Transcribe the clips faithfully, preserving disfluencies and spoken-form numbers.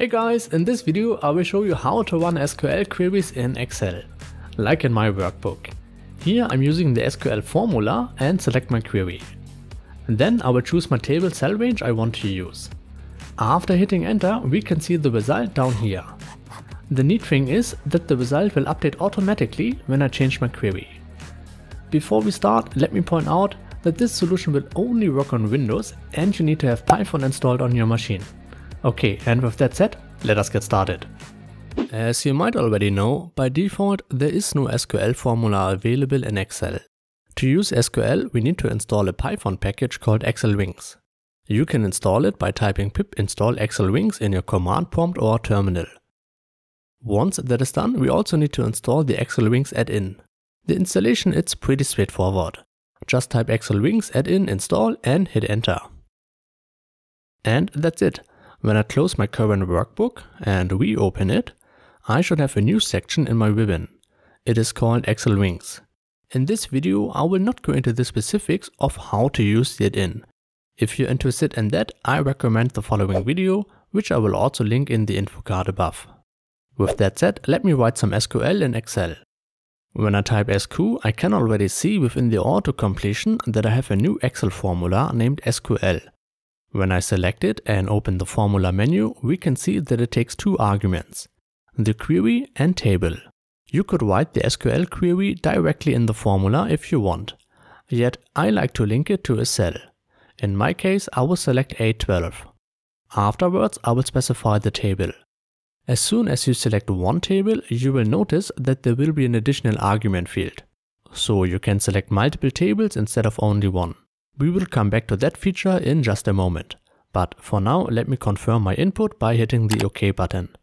Hey guys, in this video I will show you how to run S Q L queries in Excel, like in my workbook. Here I'm using the S Q L formula and select my query. Then I will choose my table cell range I want to use. After hitting enter, we can see the result down here. The neat thing is that the result will update automatically when I change my query. Before we start, let me point out that this solution will only work on Windows and you need to have Python installed on your machine. Okay, and with that said, let us get started. As you might already know, by default there is no S Q L formula available in Excel. To use S Q L, we need to install a Python package called xlwings. You can install it by typing pip install xlwings in your command prompt or terminal. Once that is done, we also need to install the xlwings add-in. The installation is pretty straightforward. Just type xlwings add-in install and hit enter. And that's it. When I close my current workbook and reopen it, I should have a new section in my ribbon. It is called xlwings. In this video, I will not go into the specifics of how to use the add-in. If you're interested in that, I recommend the following video, which I will also link in the info card above. With that said, let me write some S Q L in Excel. When I type S Q, I can already see within the auto completion that I have a new Excel formula named S Q L. When I select it and open the formula menu, we can see that it takes two arguments, the query and table. You could write the S Q L query directly in the formula if you want, yet I like to link it to a cell. In my case, I will select A twelve. Afterwards, I will specify the table. As soon as you select one table, you will notice that there will be an additional argument field. So you can select multiple tables instead of only one. We will come back to that feature in just a moment, but for now let me confirm my input by hitting the OK button.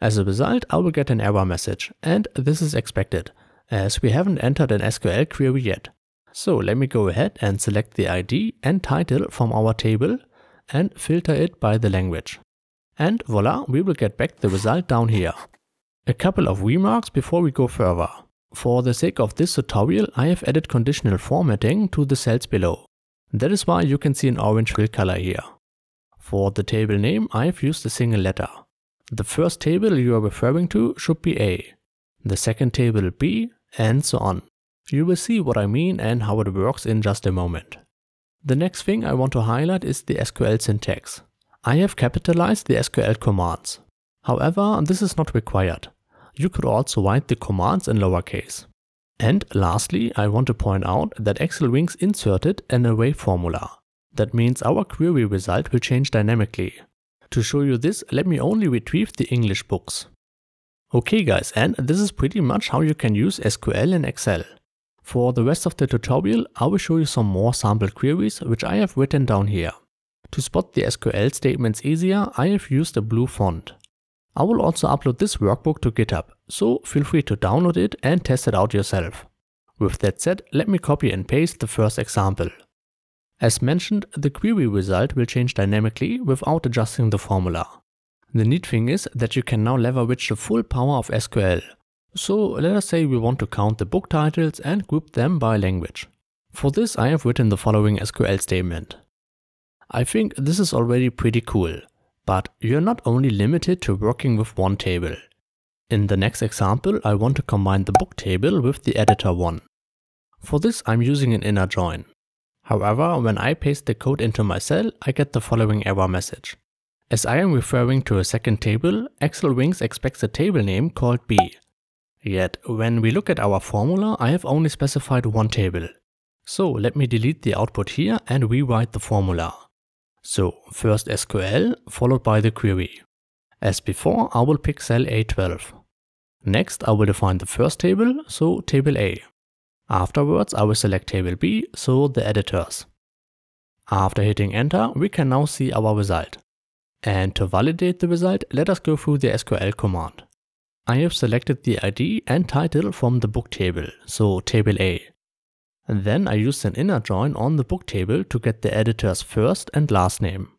As a result, I will get an error message, and this is expected, as we haven't entered an S Q L query yet. So let me go ahead and select the I D and title from our table and filter it by the language. And voila, we will get back the result down here. A couple of remarks before we go further. For the sake of this tutorial, I have added conditional formatting to the cells below. That is why you can see an orange fill color here. For the table name, I have used a single letter. The first table you are referring to should be A, the second table B, and so on. You will see what I mean and how it works in just a moment. The next thing I want to highlight is the S Q L syntax. I have capitalized the S Q L commands. However, this is not required. You could also write the commands in lowercase. And lastly, I want to point out that xlwings inserted an array formula. That means our query result will change dynamically. To show you this, let me only retrieve the English books. Okay guys, and this is pretty much how you can use S Q L in Excel. For the rest of the tutorial, I will show you some more sample queries which I have written down here. To spot the S Q L statements easier, I have used a blue font. I will also upload this workbook to GitHub, so feel free to download it and test it out yourself. With that said, let me copy and paste the first example. As mentioned, the query result will change dynamically without adjusting the formula. The neat thing is that you can now leverage the full power of S Q L. So let us say we want to count the book titles and group them by language. For this, I have written the following S Q L statement. I think this is already pretty cool. But you're not only limited to working with one table. In the next example, I want to combine the book table with the editor one. For this, I'm using an inner join. However, when I paste the code into my cell, I get the following error message. As I am referring to a second table, xlwings expects a table name called B. Yet, when we look at our formula, I have only specified one table. So let me delete the output here and rewrite the formula. So first S Q L followed by the query. As before, I will pick cell A twelve. Next, I will define the first table, so table A. Afterwards, I will select table B, so the editors. After hitting enter, we can now see our result. And to validate the result, let us go through the S Q L command. I have selected the I D and title from the book table, so table A. And then I used an inner join on the book table to get the editor's first and last name.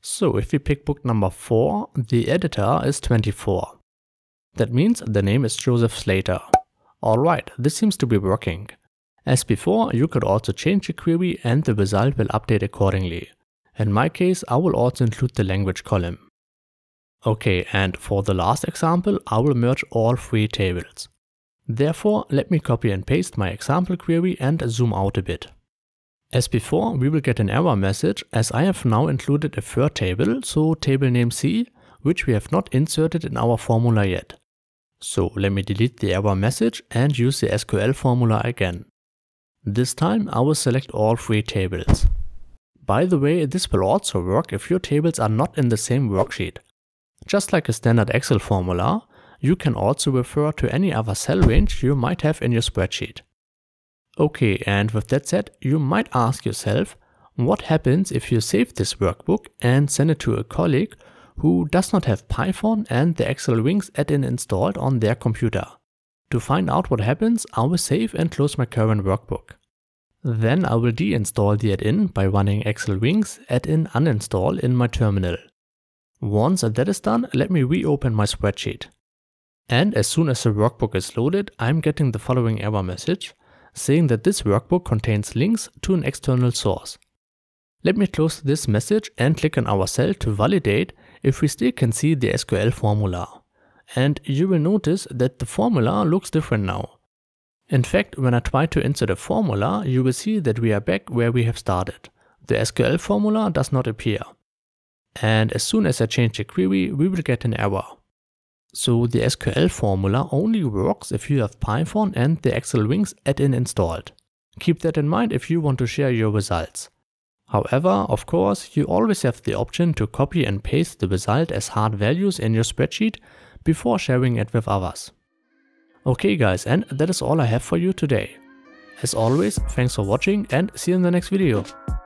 So if we pick book number four, the editor is twenty-four. That means the name is Joseph Slater. Alright, this seems to be working. As before, you could also change the query and the result will update accordingly. In my case, I will also include the language column. Okay, and for the last example, I will merge all three tables. Therefore, let me copy and paste my example query and zoom out a bit. As before, we will get an error message as I have now included a third table, so table name C, which we have not inserted in our formula yet. So let me delete the error message and use the S Q L formula again. This time I will select all three tables. By the way, this will also work if your tables are not in the same worksheet. Just like a standard Excel formula, you can also refer to any other cell range you might have in your spreadsheet. Okay, and with that said, you might ask yourself, what happens if you save this workbook and send it to a colleague who does not have Python and the xlwings add-in installed on their computer? To find out what happens, I will save and close my current workbook. Then I will deinstall the add-in by running xlwings add-in uninstall in my terminal. Once that is done, let me reopen my spreadsheet. And as soon as the workbook is loaded, I am getting the following error message, saying that this workbook contains links to an external source. Let me close this message and click on our cell to validate if we still can see the S Q L formula. And you will notice that the formula looks different now. In fact, when I try to insert a formula, you will see that we are back where we have started. The S Q L formula does not appear. And as soon as I change the query, we will get an error. So the S Q L formula only works if you have Python and the xlwings add-in installed. Keep that in mind if you want to share your results. However, of course, you always have the option to copy and paste the result as hard values in your spreadsheet before sharing it with others. Okay guys, and that is all I have for you today. As always, thanks for watching and see you in the next video.